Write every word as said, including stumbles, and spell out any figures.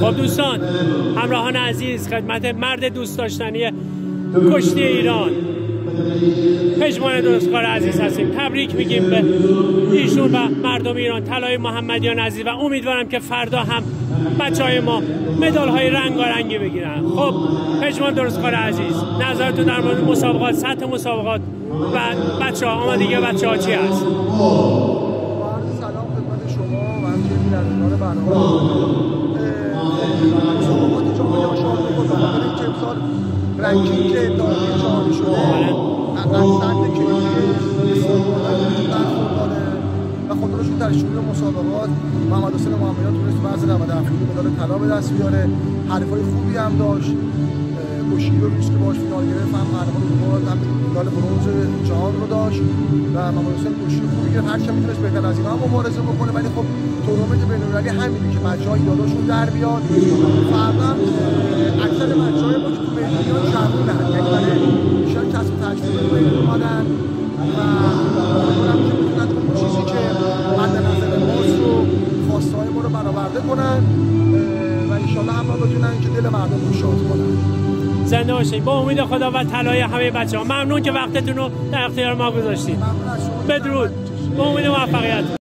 خب دوستان، همراهان عزیز، خدمت مرد دوست داشتنی کشتی ایران، پژمان درستکار عزیز هستیم. تبریک میگیم به ایشون و مردم ایران، طلای محمدیان عزیز، و امیدوارم که فردا هم بچهای ما مدال های رنگارنگی بگیرن. خب پژمان درستکار عزیز، نظرتون در مورد مسابقات، سطح مسابقات و بچه ها، آمادگی بچه ها چی هست؟ با عرض سلام خدمت شما و همچنین بینندگان برنامه. مسابقات جامعه آشان مزاقات این که امسال رنکینگ ابداعی جهانی شده از سند کلیدی سرگردانی برخورداره و خود روشون در شروع مسابقات محمد حسین محمدیان تونست وزن نود و هفت مدال طلا به دست بیاره. حرفای خوبی هم داشت، کشتی رو روش که باهاش فینال گرفت هم قهرمان فوتبال هم مدال برنز جهان رو داشت و محمد حسین کشتی خوبی گرفت. هرچند میتونست بهتر از اینا هم مبارزه بکنه، ولی خب تورنمنت بین‌المللی همینه که بچه‌ها ایراداشون در بیاد. فردا اکثر بچه‌های ما که تو بین‌المللی جوونن، یعنی برای ایشان کسب تجربه به این اومدن و امیدوارم که بتونن اون چیزی که مد نظر ماست رو، خواسته‌های ما رو برآورده کنن و انشالله هم بتونن که دل مردم رو شاد کنن. زنده باشید، با امید خدا و طلای همه بچه‌ها. ممنون که وقتتون رو در اختیار ما گذاشتید. بدرود، با امید موفقیت.